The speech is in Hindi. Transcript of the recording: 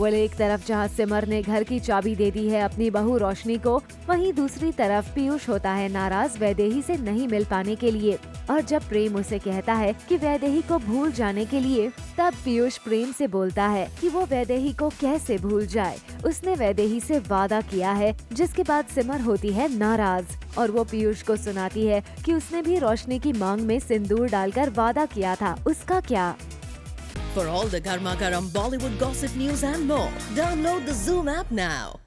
वहीं एक तरफ जहां सिमर ने घर की चाबी दे दी है अपनी बहू रोशनी को, वहीं दूसरी तरफ पीयूष होता है नाराज वैदेही से नहीं मिल पाने के लिए। और जब प्रेम उसे कहता है कि वैदेही को भूल जाने के लिए, तब पीयूष प्रेम से बोलता है कि वो वैदेही को कैसे भूल जाए, उसने वैदेही से वादा किया है। जिसके बाद सिमर होती है नाराज और वो पीयूष को सुनाती है कि उसने भी रोशनी की मांग में सिंदूर डालकर वादा किया था, उसका क्या। For all the garma garam Bollywood gossip news and more, download the Zoom app now.